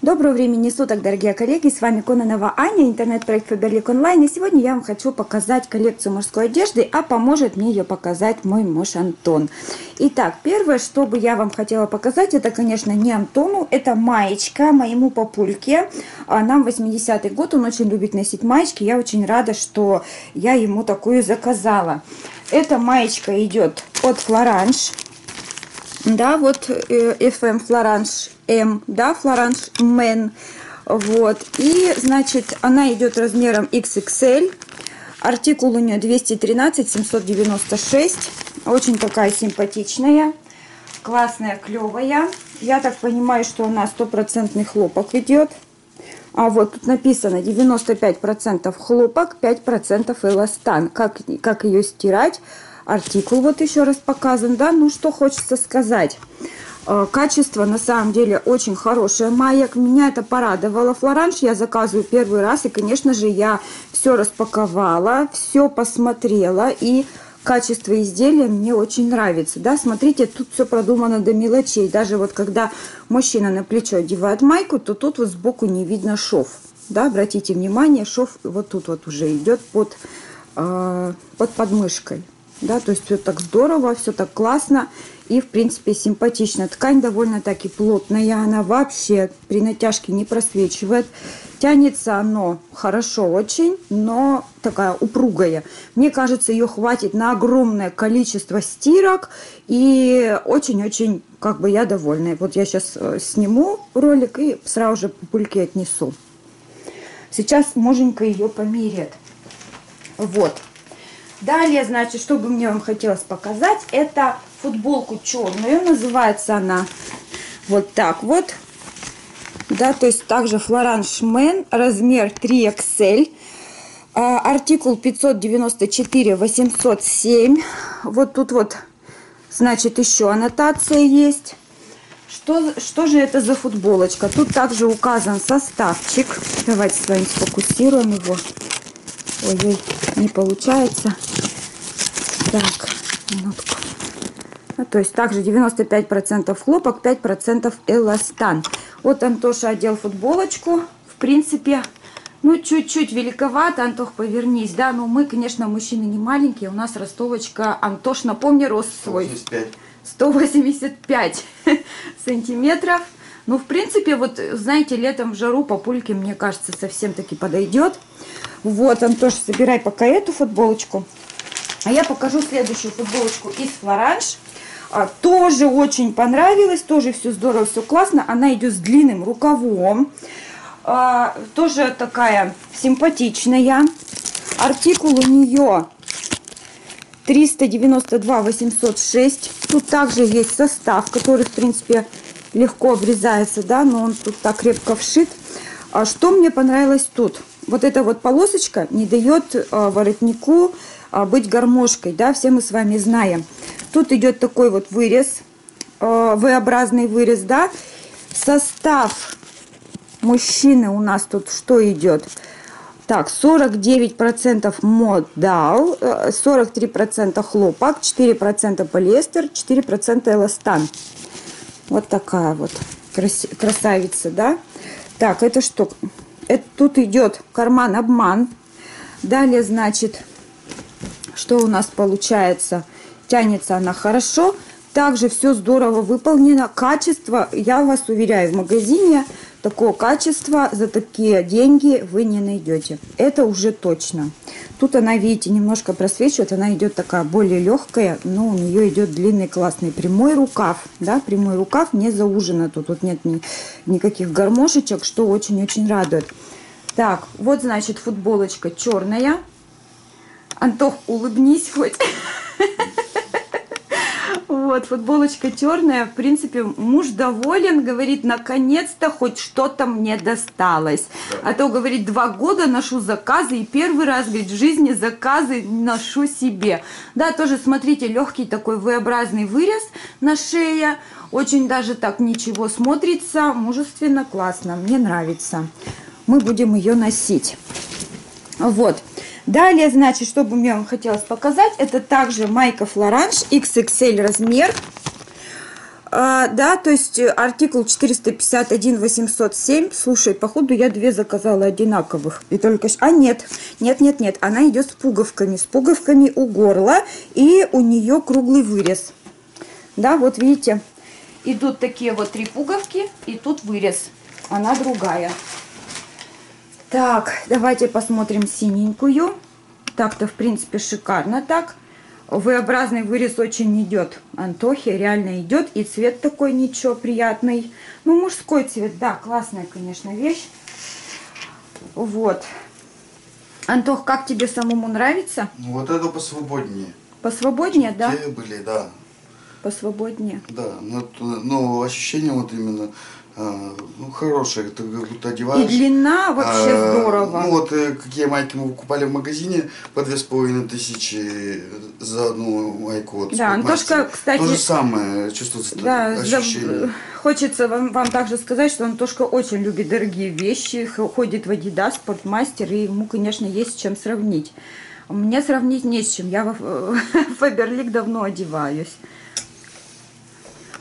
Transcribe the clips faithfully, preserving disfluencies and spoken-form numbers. Доброго времени суток, дорогие коллеги, с вами Кононова Аня, интернет-проект Фаберлик Онлайн, и сегодня я вам хочу показать коллекцию мужской одежды, а поможет мне ее показать мой муж Антон. Итак, первое, что бы я вам хотела показать, это, конечно, не Антону, это маечка моему папульке, нам восьмидесятый год, он очень любит носить маечки, я очень рада, что я ему такую заказала. Эта маечка идет от Флоранж. Да, вот эф эм Флоранж М, да, Флоранс Мен, вот, и, значит, она идет размером икс икс эль, артикул у нее двести тринадцать семьсот девяносто шесть, очень такая симпатичная, классная, клевая, я так понимаю, что у нас стопроцентный хлопок идет, а вот тут написано девяносто пять процентов хлопок, пять процентов эластан, как, как ее стирать. Артикул вот еще раз показан, да, ну что хочется сказать. Качество на самом деле очень хорошее маек, меня это порадовало. Флоранж я заказываю первый раз, и, конечно же, я все распаковала, все посмотрела, и качество изделия мне очень нравится, да, смотрите, тут все продумано до мелочей, даже вот когда мужчина на плечо одевает майку, то тут вот сбоку не видно шов, да, обратите внимание, шов вот тут вот уже идет под, э, под подмышкой. Да, то есть все так здорово, все так классно и, в принципе, симпатично. Ткань довольно-таки плотная, она вообще при натяжке не просвечивает. Тянется оно хорошо очень, но такая упругая. Мне кажется, ее хватит на огромное количество стирок. И очень-очень, как бы, я довольна. Вот я сейчас сниму ролик и сразу же папульке отнесу. Сейчас муженька ее померяет. Вот. Далее, значит, что бы мне вам хотелось показать, это футболку черную, называется она вот так вот, да, то есть также Флоранж Мен, размер три икс эль, артикул пятьсот девяносто четыре восемьсот семь, вот тут вот, значит, еще аннотация есть. Что, что же это за футболочка? Тут также указан составчик, давайте с вами сфокусируем его. Ой-ой, не получается. Так, минутку. Ну, то есть также девяносто пять процентов хлопок, пять процентов эластан. Вот Антоша одел футболочку. В принципе, ну, чуть-чуть великовато. Антох, повернись, да. Но мы, конечно, мужчины не маленькие. У нас ростовочка. Антош, напомни, рост свой. сто восемьдесят пять сантиметров. Ну, в принципе, вот, знаете, летом в жару папульке, мне кажется, совсем-таки подойдет. Вот, Антош, собирай пока эту футболочку. А я покажу следующую футболочку из Флоранж. А, тоже очень понравилось, тоже все здорово, все классно. Она идет с длинным рукавом. А, тоже такая симпатичная. Артикул у нее триста девяносто два восемьсот шесть. Тут также есть состав, который, в принципе, легко обрезается, да, но он тут так крепко вшит. А что мне понравилось тут? Вот эта вот полосочка не дает а, воротнику а, быть гармошкой, да, все мы с вами знаем. Тут идет такой вот вырез, а, V-образный вырез, да. Состав мужчины у нас тут что идет? Так, сорок девять процентов модал, сорок три процента хлопок, четыре процента полиэстер, четыре процента эластан. Вот такая вот красавица, да. Так, это что? Это тут идет карман-обман. Далее, значит, что у нас получается? Тянется она хорошо. Также все здорово выполнено. Качество, я вас уверяю, в магазине такого качества за такие деньги вы не найдете. Это уже точно. Тут она, видите, немножко просвечивает. Она идет такая более легкая, но у нее идет длинный классный прямой рукав. Да, прямой рукав не заужено. Тут вот нет ни, никаких гармошечек, что очень-очень радует. Так, вот, значит, футболочка черная. Антох, улыбнись хоть. Вот, футболочка черная, в принципе, муж доволен, говорит, наконец-то хоть что-то мне досталось. Да. А то, говорит, два года ношу заказы, и первый раз, говорит, в жизни заказы ношу себе. Да, тоже, смотрите, легкий такой V-образный вырез на шее, очень даже так ничего смотрится, мужественно, классно, мне нравится. Мы будем ее носить. Вот. Далее, значит, что бы мне вам хотелось показать, это также майка Флоранж, икс икс эль размер, А, да, то есть артикул четыреста пятьдесят один тире восемьсот семь. Слушай, походу я две заказала одинаковых. И только... А нет, нет, нет, нет. Она идет с пуговками. С пуговками у горла. И у нее круглый вырез. Да, вот видите. Идут такие вот три пуговки. И тут вырез. Она другая. Так, давайте посмотрим синенькую. Так-то, в принципе, шикарно так. V-образный вырез очень идет. Антохе реально идет. И цвет такой ничего, приятный. Ну, мужской цвет, да, классная, конечно, вещь. Вот. Антох, как тебе самому нравится? Вот это посвободнее. Посвободнее, да? Те были, да. Посвободнее. Да, но, но ощущение вот именно... Ну, хорошая, ты будто одеваешь. И длина вообще а, здорово. Ну, вот какие майки мы покупали в магазине по две с половиной тысячи за одну майку. Вот, да, Антошка, кстати... То же самое чувствуется, да, ощущение. За... Хочется вам, вам также сказать, что Антошка очень любит дорогие вещи, ходит в Адидас, Спортмастер, и ему, конечно, есть с чем сравнить. Мне сравнить не с чем, я в Фаберлик давно одеваюсь.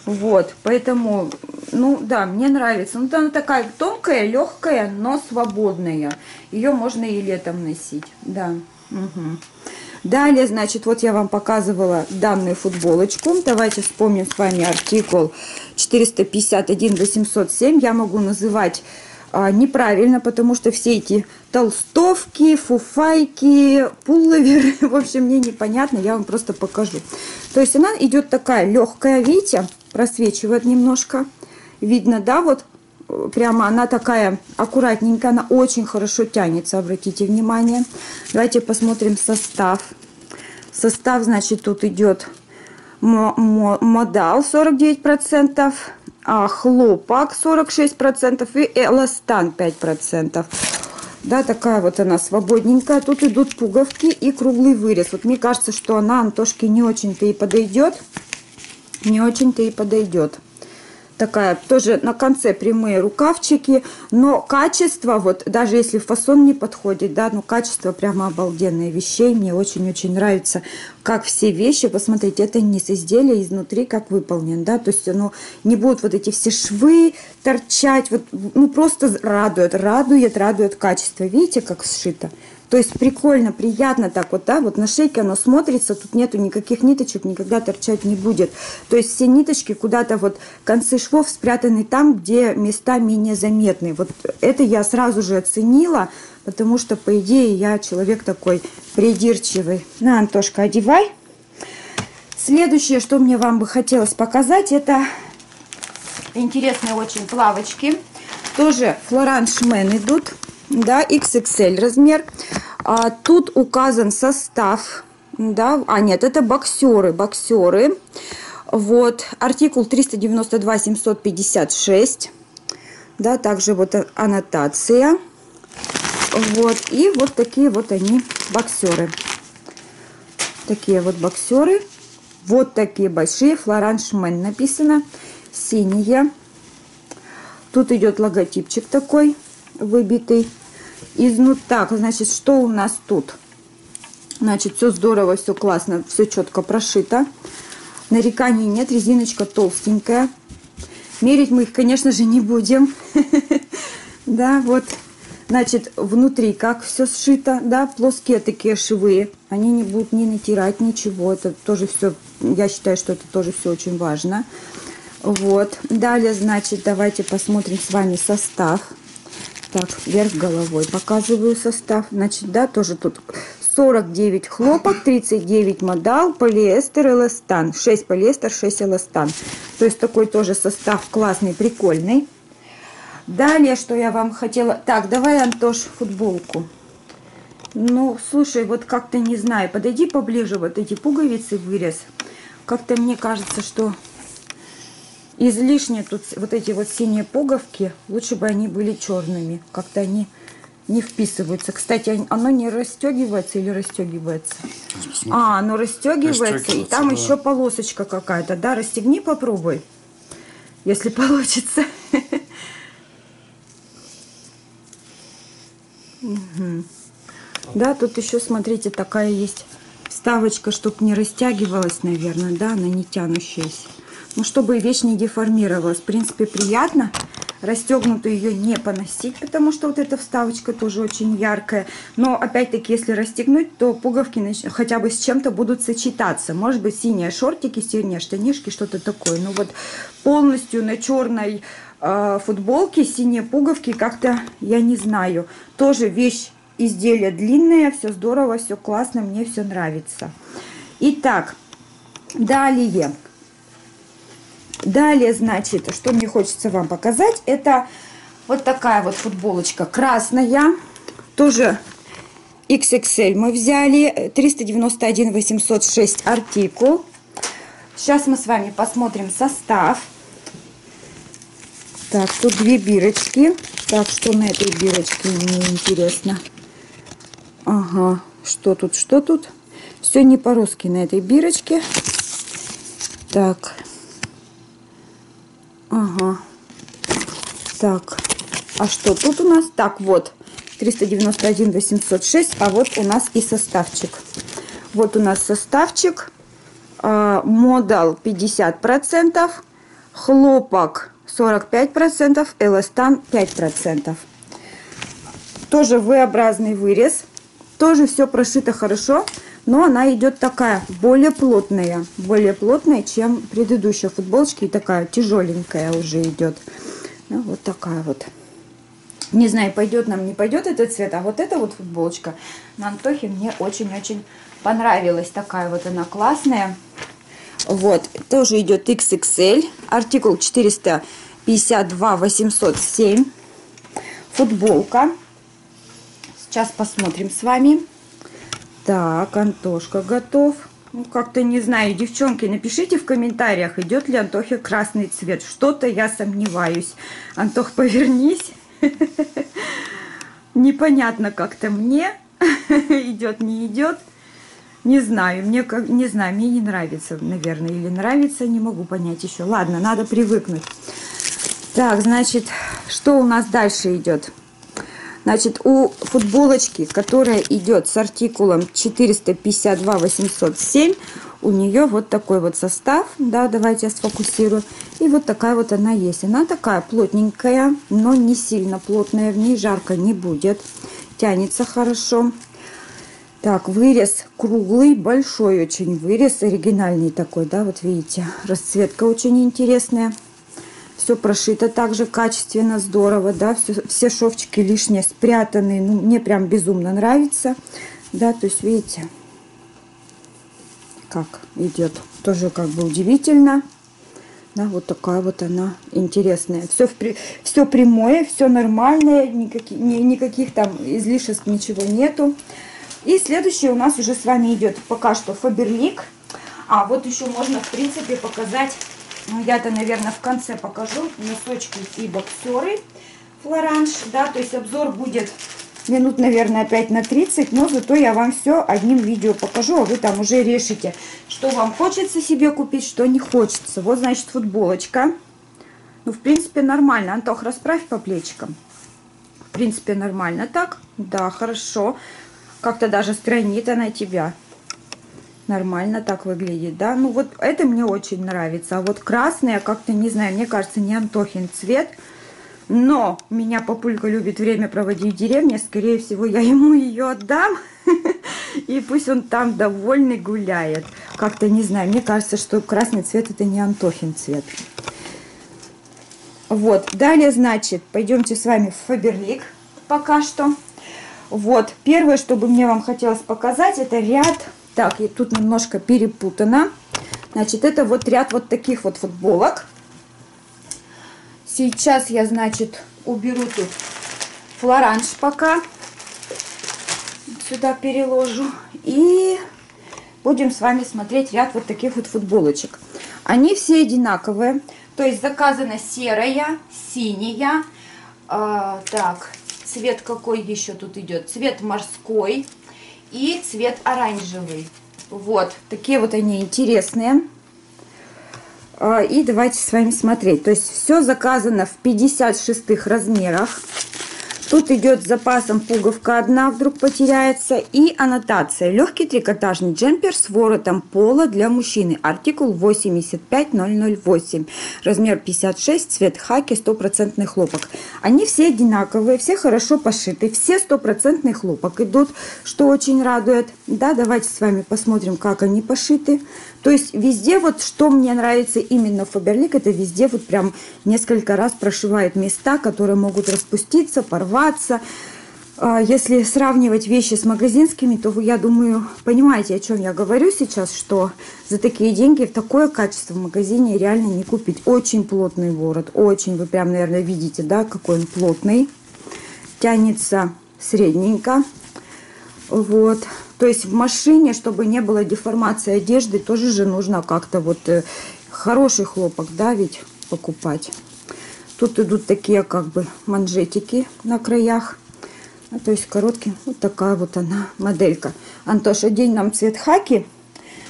Вот, поэтому, ну да, мне нравится. Ну, она такая тонкая, легкая, но свободная. Ее можно и летом носить, да. Угу. Далее, значит, вот я вам показывала данную футболочку. Давайте вспомним с вами артикул четыреста пятьдесят один тире восемьсот семь. Я могу называть а, неправильно, потому что все эти толстовки, фуфайки, пуловеры, в общем, мне непонятно, я вам просто покажу. То есть она идет такая легкая, видите? Просвечивает немножко. Видно, да, вот прямо она такая аккуратненькая, она очень хорошо тянется, обратите внимание. Давайте посмотрим состав. Состав, значит, тут идет модал сорок девять процентов, хлопок сорок шесть процентов и эластан пять процентов. Да, такая вот она свободненькая. Тут идут пуговки и круглый вырез. Вот мне кажется, что она Антошке не очень-то и подойдет. Не очень-то и подойдет. Такая тоже на конце прямые рукавчики, но качество, вот даже если фасон не подходит, да, ну качество прямо обалденное вещей. Мне очень-очень нравится, как все вещи, посмотрите, это низ изделия изнутри как выполнен, да, то есть оно не будут вот эти все швы торчать, вот, ну просто радует, радует, радует качество, видите, как сшито. То есть прикольно, приятно так вот, да, вот на шейке оно смотрится, тут нету никаких ниточек, никогда торчать не будет. То есть все ниточки куда-то вот, концы швов спрятаны там, где места менее заметны. Вот это я сразу же оценила, потому что, по идее, я человек такой придирчивый. На, Антошка, одевай. Следующее, что мне вам бы хотелось показать, это интересные очень плавочки. Тоже Флоранж Мен идут. Да, икс икс эль размер. А, тут указан состав. Да, а нет, это боксеры. Боксеры. Вот. Артикул триста девяносто два тире семьсот пятьдесят шесть. Да, также вот аннотация. Вот. И вот такие вот они боксеры. Такие вот боксеры. Вот такие большие. Флоранж Мен написано. Синие. Тут идет логотипчик такой. Выбитый изнутри. Так, значит, что у нас тут? Значит, все здорово, все классно, все четко прошито. Нареканий нет, резиночка толстенькая. Мерить мы их, конечно же, не будем. Да, вот. Значит, внутри как все сшито, да, плоские такие швы. Они не будут ни натирать, ничего. Это тоже все, я считаю, что это тоже все очень важно. Вот. Далее, значит, давайте посмотрим с вами состав. Так, вверх головой показываю состав. Значит, да, тоже тут сорок девять хлопок, тридцать девять модал, полиэстер, эластан. шесть полиэстер, шесть эластан. То есть такой тоже состав классный, прикольный. Далее, что я вам хотела... Так, давай, Антош, футболку. Ну, слушай, вот как-то не знаю. Подойди поближе, вот эти пуговицы вырез. Как-то мне кажется, что... Излишне тут вот эти вот синие пуговки, лучше бы они были черными, как-то они не вписываются. Кстати, оно не расстегивается или расстегивается? Смотри. А, оно расстегивается, расстегивается и там да. Еще полосочка какая-то, да, расстегни, попробуй, если получится. Да, тут еще, смотрите, такая есть вставочка, чтобы не растягивалась, наверное, да, она не тянущаяся. но чтобы вещь не деформировалась. В принципе, приятно. Расстегнутую ее не поносить, потому что вот эта вставочка тоже очень яркая. Но опять-таки, если расстегнуть, то пуговки хотя бы с чем-то будут сочетаться. Может быть, синие шортики, синие штанишки, что-то такое. Но вот полностью на черной э, футболке синие пуговки как-то, я не знаю. Тоже вещь, изделие длинное, все здорово, все классно, мне все нравится. Итак, далее. Далее, значит, что мне хочется вам показать, это вот такая вот футболочка красная, тоже икс икс эль мы взяли, триста девяносто один восемьсот шесть артикул. Сейчас мы с вами посмотрим состав. Так, тут две бирочки, так, что на этой бирочке, мне интересно. Ага, что тут, что тут? Все не по-русски на этой бирочке. Так. Ага. Так, а что тут у нас? Так, вот, триста девяносто один восемьсот шесть, а вот у нас и составчик. Вот у нас составчик. Модал пятьдесят процентов, хлопок сорок пять процентов, эластан пять процентов. Тоже V-образный вырез. Тоже все прошито хорошо. Но она идет такая, более плотная, более плотная, чем предыдущая футболочка. И такая тяжеленькая уже идет. Ну, вот такая вот. Не знаю, пойдет нам, не пойдет этот цвет. А вот эта вот футболочка на Антохе мне очень-очень понравилась. Такая вот она классная. Вот, тоже идет икс икс эль. Артикул четыреста пятьдесят два восемьсот семь. Футболка. Сейчас посмотрим с вами. Так, Антошка готов. Ну, как-то не знаю, девчонки, напишите в комментариях, идет ли Антохе красный цвет. Что-то я сомневаюсь. Антох, повернись. Непонятно как-то мне, идет, не идет. Не знаю, мне как, не знаю, мне не нравится, наверное, или нравится, не могу понять еще. Ладно, надо привыкнуть. Так, значит, что у нас дальше идет? Значит, у футболочки, которая идет с артикулом четыреста пятьдесят два восемьсот семь, у нее вот такой вот состав. Да, давайте я сфокусирую. И вот такая вот она есть. Она такая плотненькая, но не сильно плотная. В ней жарко не будет. Тянется хорошо. Так, вырез круглый, большой очень вырез. Оригинальный такой, да, вот видите. Расцветка очень интересная. Все прошито также качественно, здорово, да, все, все шовчики лишние спрятаны, ну, мне прям безумно нравится, да, то есть видите, как идет, тоже как бы удивительно, да, вот такая вот она интересная, все, впри... все прямое, все нормальное, никак... никаких там излишеств, ничего нету. И следующее у нас уже с вами идет пока что Фаберлик, а вот еще можно в принципе показать. Ну, я-то, наверное, в конце покажу носочки и боксеры Флоранж, да, то есть обзор будет минут, наверное, опять на тридцать, но зато я вам все одним видео покажу, а вы там уже решите, что вам хочется себе купить, что не хочется. Вот, значит, футболочка. Ну, в принципе, нормально. Антох, расправь по плечикам. В принципе, нормально так. Да, хорошо. Как-то даже странит она тебя. Нормально так выглядит, да? Ну, вот это мне очень нравится. А вот красная, как-то, не знаю, мне кажется, не Антохин цвет. Но меня папулька любит время проводить в деревне. Скорее всего, я ему ее отдам. И пусть он там довольный гуляет. Как-то, не знаю, мне кажется, что красный цвет — это не Антохин цвет. Вот. Далее, значит, пойдемте с вами в Фаберлик пока что. Вот. Первое, что бы мне вам хотелось показать, это ряд... Так, и тут немножко перепутано. Значит, это вот ряд вот таких вот футболок. Сейчас я, значит, уберу тут Флоранж пока. Сюда переложу. И будем с вами смотреть ряд вот таких вот футболочек. Они все одинаковые. То есть заказана серая, синяя. Э, так, цвет какой еще тут идет? Цвет морской. И цвет оранжевый. Вот. Такие вот они интересные. И давайте с вами смотреть. То есть все заказано в пятьдесят шестых размерах. Тут идет с запасом пуговка одна, вдруг потеряется. И аннотация. Легкий трикотажный джемпер с воротом пола для мужчины. Артикул восемьдесят пять тысяч восемь. Размер пятьдесят шесть, цвет хаки, сто процентов хлопок. Они все одинаковые, все хорошо пошиты, все сто процентов хлопок идут, что очень радует. Да, давайте с вами посмотрим, как они пошиты. То есть везде вот, что мне нравится именно Фаберлик, это везде вот прям несколько раз прошивает места, которые могут распуститься, порваться. Если сравнивать вещи с магазинскими, то вы, я думаю, понимаете, о чем я говорю сейчас, что за такие деньги в такое качество в магазине реально не купить. Очень плотный ворот, очень, вы прям, наверное, видите, да, какой он плотный. Тянется средненько. Вот, то есть в машине, чтобы не было деформации одежды, тоже же нужно как-то вот хороший хлопок, да, ведь покупать. Тут идут такие как бы манжетики на краях. То есть короткий, вот такая вот она моделька. Антоша, день нам цвет хаки.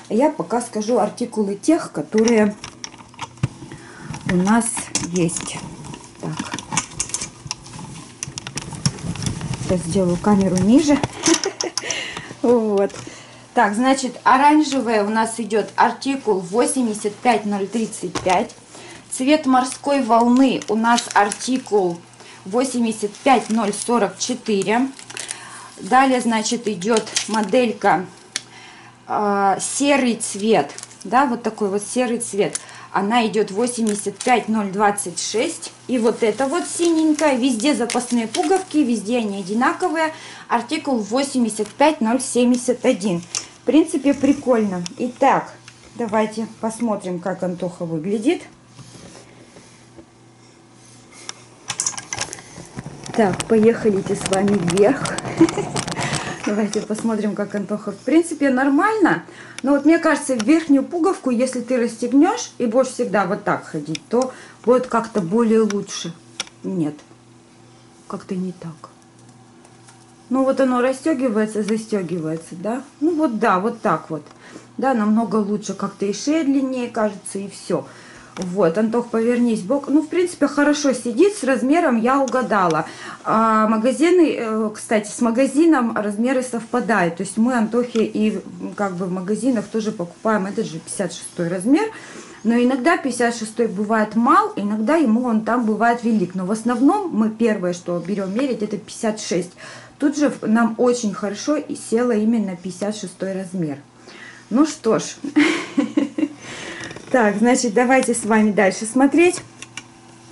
Я пока скажу артикулы тех, которые у нас есть. Так. Сейчас сделаю камеру ниже. Вот. Так, значит, оранжевая у нас идет артикул восемьдесят пять ноль тридцать пять. Цвет морской волны у нас артикул восемьдесят пять ноль сорок четыре. Далее, значит, идет моделька э, серый цвет, да, вот такой вот серый цвет. Она идет восемьдесят пять ноль двадцать шесть. И вот это вот синенькая, везде запасные пуговки, везде они одинаковые. Артикул восемьдесят пять ноль семьдесят один. В принципе, прикольно. Итак, давайте посмотрим, как Антоха выглядит. Так, поехали-те с вами вверх. Давайте посмотрим, как Антоха. В принципе, нормально. Но вот мне кажется, верхнюю пуговку, если ты расстегнешь и будешь всегда вот так ходить, то будет как-то более лучше. Нет, как-то не так. Ну вот оно расстегивается, застегивается, да? Ну вот да, вот так вот. Да, намного лучше. Как-то и шея длиннее, кажется, и все. Вот, Антох, повернись бок. Ну, в принципе, хорошо сидит, с размером я угадала. А магазины, кстати, с магазином размеры совпадают. То есть мы, Антохе, и как бы в магазинах тоже покупаем этот же пятьдесят шестой размер. Но иногда пятьдесят шестой бывает мал, иногда ему он там бывает велик. Но в основном мы первое, что берем мерить, это пятьдесят шесть. Тут же нам очень хорошо и село именно пятьдесят шестой размер. Ну что ж... Так, значит, давайте с вами дальше смотреть.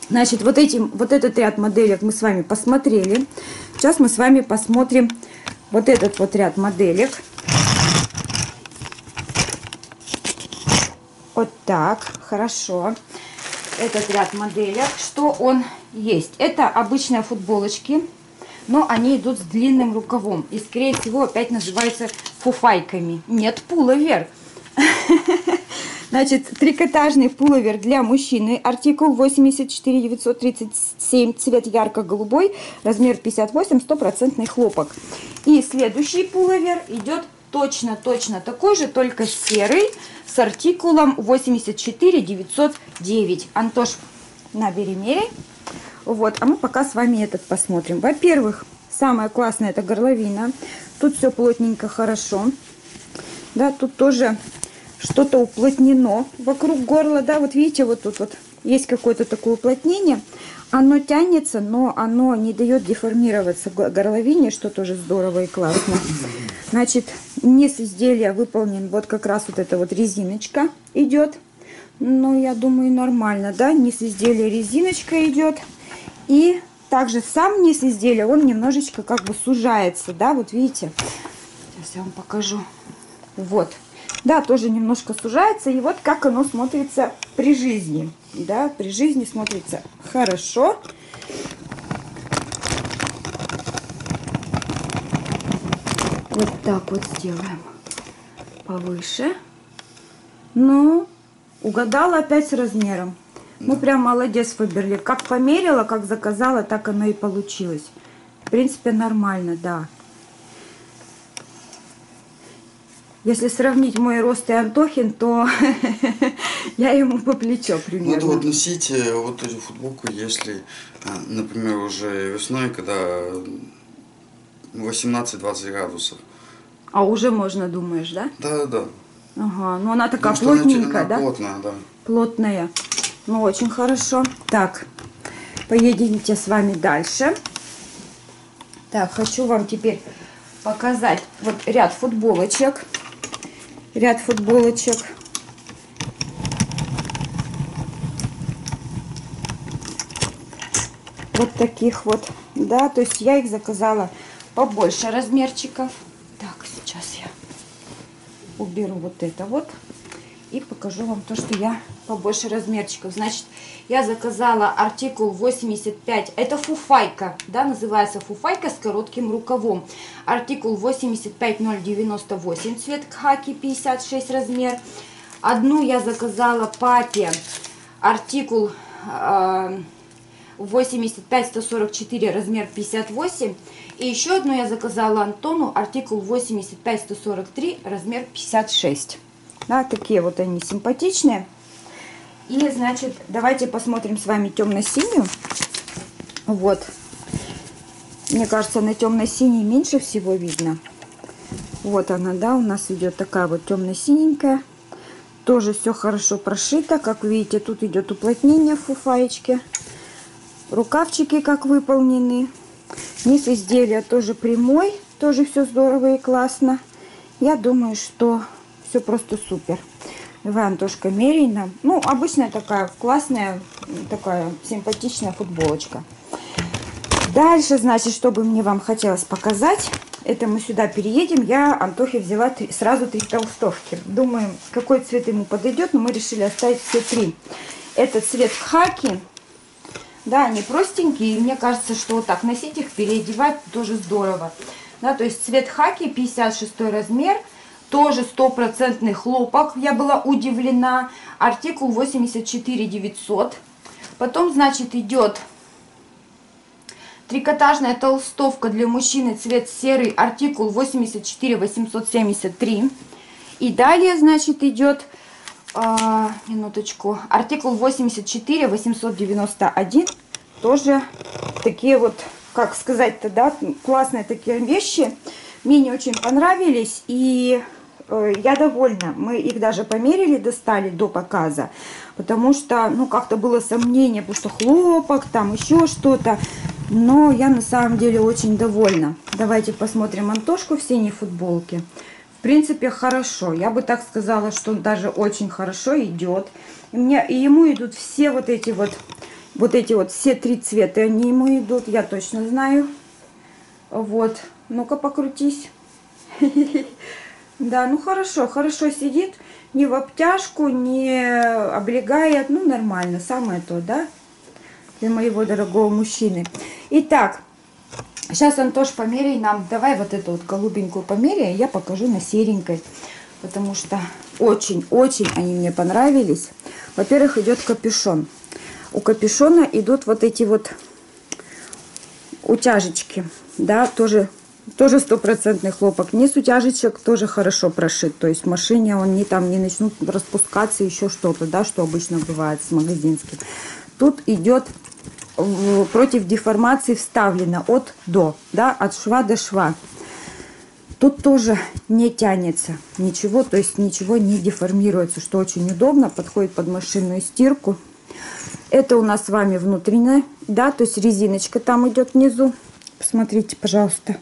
Значит, вот, этим, вот этот ряд моделек мы с вами посмотрели. Сейчас мы с вами посмотрим вот этот вот ряд моделек. Вот так, хорошо. Этот ряд моделек, что он есть? Это обычные футболочки, но они идут с длинным рукавом. И, скорее всего, опять называются фуфайками. Нет, пуловер. Значит, трикотажный пуловер для мужчины, артикул восемьдесят четыре девятьсот тридцать семь, цвет ярко-голубой, размер пятьдесят восемь, сто процентов хлопок. И следующий пуловер идет точно-точно такой же, только серый, с артикулом восемьдесят четыре девятьсот девять. Антош, набери, меряй. Вот, а мы пока с вами этот посмотрим. Во-первых, самое классное это горловина. Тут все плотненько, хорошо. Да, тут тоже... что-то уплотнено вокруг горла, да, вот видите, вот тут вот есть какое-то такое уплотнение, оно тянется, но оно не дает деформироваться в горловине, что тоже здорово и классно. Значит, низ изделия выполнен, вот как раз вот эта вот резиночка идет, ну, я думаю, нормально, да, низ изделия резиночка идет, и также сам низ изделия, он немножечко как бы сужается, да, вот видите, сейчас я вам покажу, вот. Да, тоже немножко сужается. И вот как оно смотрится при жизни. Да, при жизни смотрится хорошо. Вот так вот сделаем повыше. Ну, угадала опять с размером. Ну, прям молодец, Фаберлик. Как померила, как заказала, так оно и получилось. В принципе, нормально, да. Если сравнить мой рост и Антохин, то я ему по плечо примерно. Надо вот носить вот эту футболку, если, например, уже весной, когда восемнадцать-двадцать градусов. А уже можно, думаешь, да? Да, да. Ага, ну она такая потому плотненькая, она, да? Плотная, да. Плотная. Ну, очень хорошо. Так, поедемте с вами дальше. Так, хочу вам теперь показать вот ряд футболочек. Ряд футболочек. Вот таких вот. Да, то есть я их заказала побольше размерчиков. Так, сейчас я уберу вот это вот и покажу вам то, что я побольше размерчиков. Значит, я заказала артикул восемьдесят пять. Это фуфайка, да, называется фуфайка с коротким рукавом. Артикул восемьдесят пять ноль девяносто восемь, цвет хаки, пятьдесят шесть размер. Одну я заказала папе, артикул э, восемьдесят пять сто сорок четыре, размер пятьдесят восемь. И еще одну я заказала Антону, артикул восемьдесят пять сто сорок три, размер пятьдесят шесть. Да, такие вот они симпатичные. И, значит, давайте посмотрим с вами темно-синюю. Вот. Мне кажется, на темно-синей меньше всего видно. Вот она, да, у нас идет такая вот темно-синенькая. Тоже все хорошо прошито. Как видите, тут идет уплотнение в фуфаечке. Рукавчики как выполнены. Низ изделия тоже прямой. Тоже все здорово и классно. Я думаю, что все просто супер. Давай, Антошка, меряй нам. Ну, обычная такая классная, такая симпатичная футболочка. Дальше, значит, что бы мне вам хотелось показать. Это мы сюда переедем. Я Антохе взяла три, сразу три толстовки. Думаю, какой цвет ему подойдет, но мы решили оставить все три. Это цвет хаки. Да, они простенькие. И мне кажется, что вот так носить их, переодевать тоже здорово. Да, то есть цвет хаки, пятьдесят шесть размер. Тоже стопроцентный хлопок, я была удивлена. Артикул восемьдесят четыре девятьсот. Потом, значит, идет трикотажная толстовка для мужчины, цвет серый, артикул восемьдесят четыре восемьсот семьдесят три. И далее, значит, идет, э, минуточку, артикул восемьдесят четыре восемьсот девяносто один. Тоже такие вот, как сказать-то, да, классные такие вещи. Мне не очень понравились, и э, я довольна. Мы их даже померили, достали до показа, потому что, ну, как-то было сомнение, потому что хлопок, там еще что-то. Но я на самом деле очень довольна. Давайте посмотрим Антошку в синей футболке. В принципе, хорошо. Я бы так сказала, что даже очень хорошо идет. И, мне, и ему идут все вот эти вот, вот эти вот, все три цвета, они ему идут, я точно знаю. Вот. Ну-ка, покрутись. Да, ну хорошо, хорошо сидит. Не в обтяжку, не облегает. Ну, нормально, самое то, да? Для моего дорогого мужчины. Итак, сейчас, Антош, померяй нам. Давай вот эту вот голубенькую померяй, я покажу на серенькой. Потому что очень-очень они мне понравились. Во-первых, идет капюшон. У капюшона идут вот эти вот утяжечки. Да, тоже... Тоже стопроцентный хлопок. Низ утяжечек тоже хорошо прошит. То есть в машине он не, там, не начнут распускаться еще что-то, да, что обычно бывает с магазинским. Тут идет в, против деформации вставлено от до, да, от шва до шва. Тут тоже не тянется ничего, то есть ничего не деформируется, что очень удобно, подходит под машинную стирку. Это у нас с вами внутренняя, да, то есть резиночка там идет внизу. Посмотрите, пожалуйста.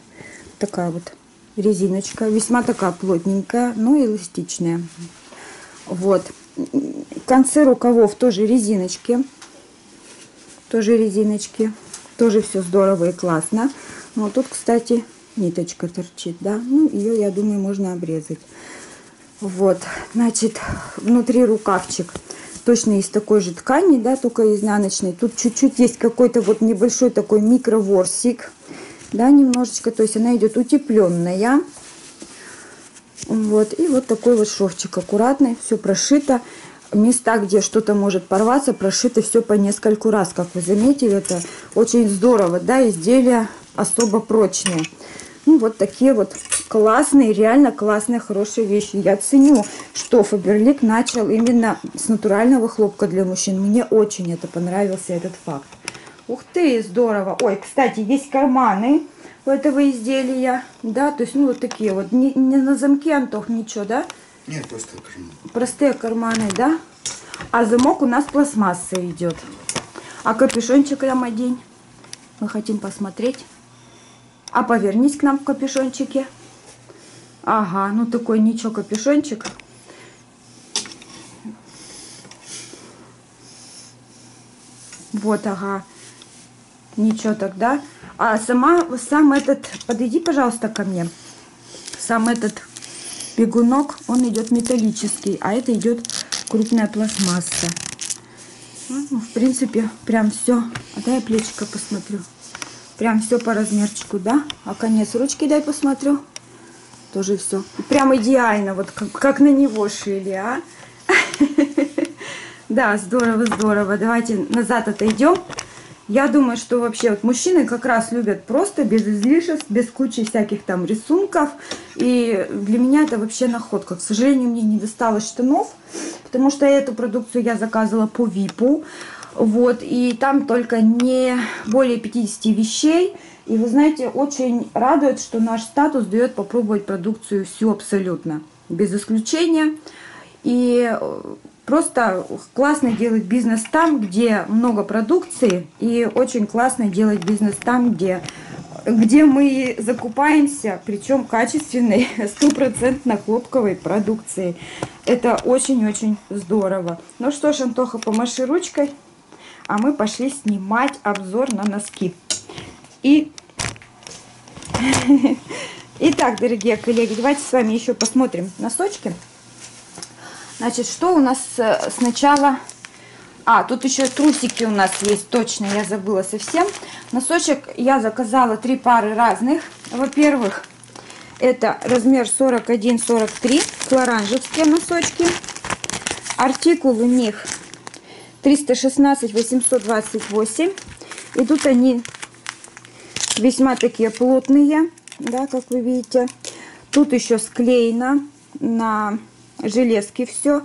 Такая вот резиночка, весьма такая плотненькая, но эластичная. Вот. Концы рукавов тоже резиночки. Тоже резиночки. Тоже все здорово и классно. Но тут, кстати, ниточка торчит, да. Ну, ее, я думаю, можно обрезать. Вот. Значит, внутри рукавчик. Точно из такой же ткани, да, только изнаночной. Тут чуть-чуть есть какой-то вот небольшой такой микроворсик. Да, немножечко, то есть она идет утепленная. Вот, и вот такой вот шовчик аккуратный, все прошито. Места, где что-то может порваться, прошито все по нескольку раз, как вы заметили. Это очень здорово, да, изделия особо прочные. Ну, вот такие вот классные, реально классные, хорошие вещи. Я ценю, что Фаберлик начал именно с натурального хлопка для мужчин. Мне очень это понравился, этот факт. Ух ты, здорово. Ой, кстати, есть карманы у этого изделия. Да, то есть, ну, вот такие вот. Не, не на замке, Антох, ничего, да? Нет, просто карманы. Простые карманы, да? А замок у нас пластмассовый идет. А капюшончик прям одень. Мы хотим посмотреть. А повернись к нам в капюшончике. Ага, ну такой ничего капюшончик. Вот, ага. Ничего тогда. А сама, сам этот, подойди, пожалуйста, ко мне. Сам этот бегунок, он идет металлический, а это идет крупная пластмасса. Ну, в принципе, прям все. А дай я плечико посмотрю. Прям все по размерчику, да? А конец ручки дай посмотрю. Тоже все. Прям идеально, вот как, как на него шили, а? Да, здорово, здорово. Давайте назад отойдем. Я думаю, что вообще вот мужчины как раз любят просто без излишеств, без кучи всяких там рисунков. И для меня это вообще находка. К сожалению, мне не досталось штанов, потому что эту продукцию я заказывала по ВИПу. Вот, и там только не более пятидесяти вещей. И вы знаете, очень радует, что наш статус дает попробовать продукцию всю абсолютно, без исключения. И просто классно делать бизнес там, где много продукции, и очень классно делать бизнес там, где, где мы закупаемся, причем качественной, стопроцентно хлопковой продукцией. Это очень-очень здорово. Ну что ж, Антоха, помаши ручкой. А мы пошли снимать обзор на носки. И... Итак, дорогие коллеги, давайте с вами еще посмотрим носочки. Значит, что у нас сначала... А, тут еще трусики у нас есть, точно, я забыла совсем. Носочек я заказала три пары разных. Во-первых, это размер сорок один сорок три, флоранжевские носочки. Артикул у них... триста шестнадцать восемьсот двадцать восемь. И тут они весьма такие плотные, да, как вы видите. Тут еще склеено на железке все.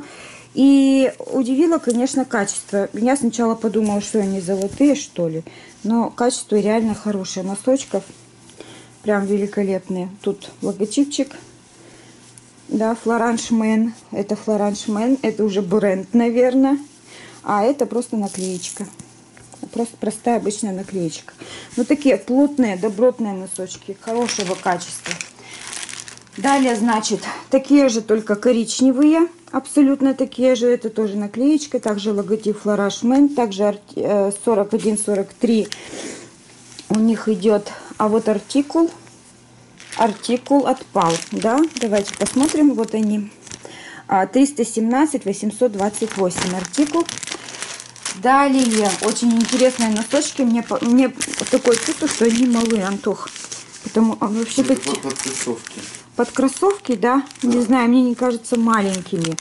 И удивило, конечно, качество. Я сначала подумала, что они золотые, что ли. Но качество реально хорошее. Носочков прям великолепные. Тут логотипчик. Да, Флоранс Мен. Это Флоранс Мен. Это уже бренд, наверное. А это просто наклеечка. Просто простая обычная наклеечка. Вот такие плотные, добротные носочки. Хорошего качества. Далее, значит, такие же, только коричневые. Абсолютно такие же. Это тоже наклеечка. Также логотип Флоранс Мен. Также сорок один сорок три у них идет. А вот артикул. Артикул отпал. Да? Давайте посмотрим. Вот они. триста семнадцать восемьсот двадцать восемь артикул. Далее, очень интересные носочки. Мне, мне такое чувство, что они малые, Антох. Потому а вообще под, под кроссовки. Под кроссовки, да? Да? Не знаю, мне не кажется маленькими.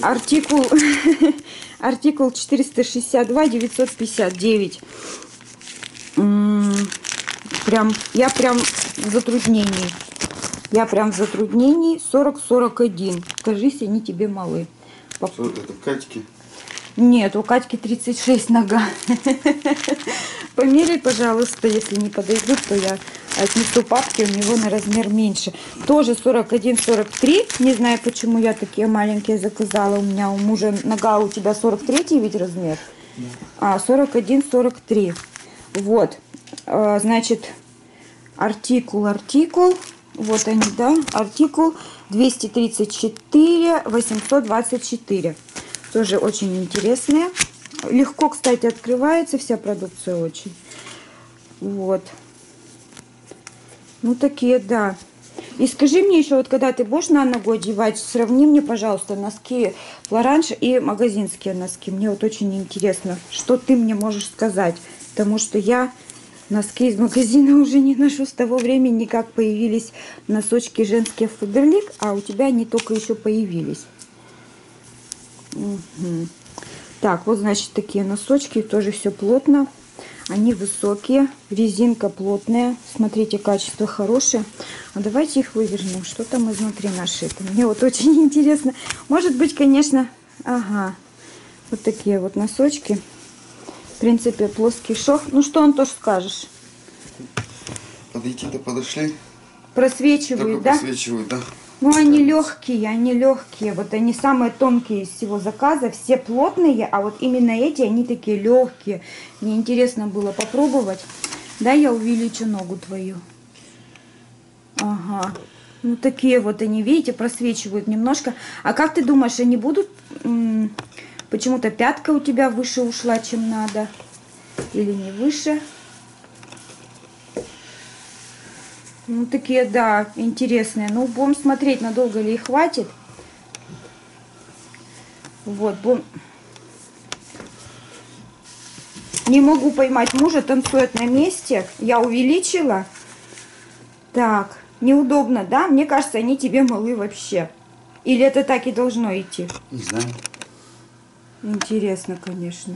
Артикул, артикул четыреста шестьдесят два девятьсот пятьдесят девять. Прям, я прям в затруднении. Я прям в затруднении. сорок сорок один. Кажись, они тебе малы. Что это, Катьки? Нет, у Катьки тридцать шесть нога. Померяй, пожалуйста, если не подойдут, то я отнесу папки, у него на размер меньше. Тоже сорок один сорок три. Не знаю, почему я такие маленькие заказала. У меня у мужа нога, у тебя сорок три ведь размер? А, сорок один сорок три. Вот. Значит, артикул, артикул. Вот они, да, артикул двести тридцать четыре восемьсот двадцать четыре. Тоже очень интересные. Легко, кстати, открывается вся продукция очень. Вот. Ну, такие, да. И скажи мне еще, вот когда ты будешь на ногу одевать, сравни мне, пожалуйста, носки Флоранж и магазинские носки. Мне вот очень интересно, что ты мне можешь сказать. Потому что я... Носки из магазина уже не ношу с того времени, как появились носочки женские в Фаберлик, а у тебя они только еще появились. Угу. Так, вот, значит, такие носочки, тоже все плотно. Они высокие, резинка плотная. Смотрите, качество хорошее. А давайте их вывернем. Что там изнутри нашито? Мне вот очень интересно. Может быть, конечно... Ага. Вот такие вот носочки. В принципе, плоский шов. Ну что, он тоже скажешь? Подойти-то подошли. Просвечивают, да? Просвечивают, да. Ну, они легкие, они легкие. Вот они самые тонкие из всего заказа. Все плотные, а вот именно эти, они такие легкие. Мне интересно было попробовать. Да, я увеличу ногу твою. Ага. Ну, такие вот они, видите, просвечивают немножко. А как ты думаешь, они будут... Почему-то пятка у тебя выше ушла, чем надо. Или не выше? Ну, такие, да, интересные. Ну, будем смотреть, надолго ли их хватит. Вот, будем... Не могу поймать мужа, танцует на месте. Я увеличила. Так, неудобно, да? Мне кажется, они тебе малы вообще. Или это так и должно идти? Не знаю. Интересно, конечно.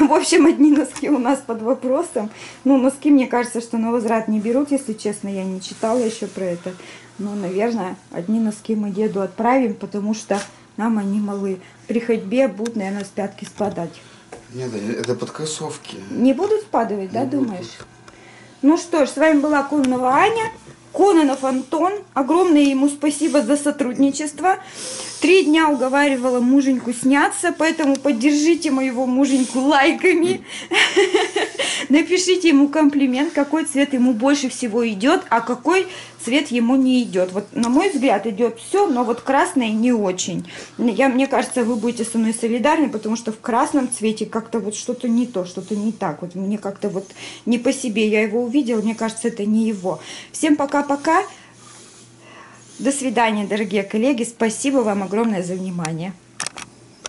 В общем, одни носки у нас под вопросом. Ну, носки, мне кажется, что на возврат не берут, если честно. Я не читала еще про это. Но, наверное, одни носки мы деду отправим, потому что нам они малы. При ходьбе будут, наверное, с пятки спадать. Нет, это под кроссовки. Не будут спадывать, да, думаешь? Ну что ж, с вами была Кононова Аня. Кононов Антон. Огромное ему спасибо за сотрудничество. Три дня уговаривала муженьку сняться, поэтому поддержите моего муженьку лайками. Напишите ему комплимент, какой цвет ему больше всего идет, а какой цвет ему не идет. Вот, на мой взгляд, идет все, но вот красный не очень. Я, мне кажется, вы будете со мной солидарны, потому что в красном цвете как-то вот что-то не то, что-то не так. Вот мне как-то вот не по себе. Я его увидела, мне кажется, это не его. Всем пока-пока. До свидания, дорогие коллеги. Спасибо вам огромное за внимание.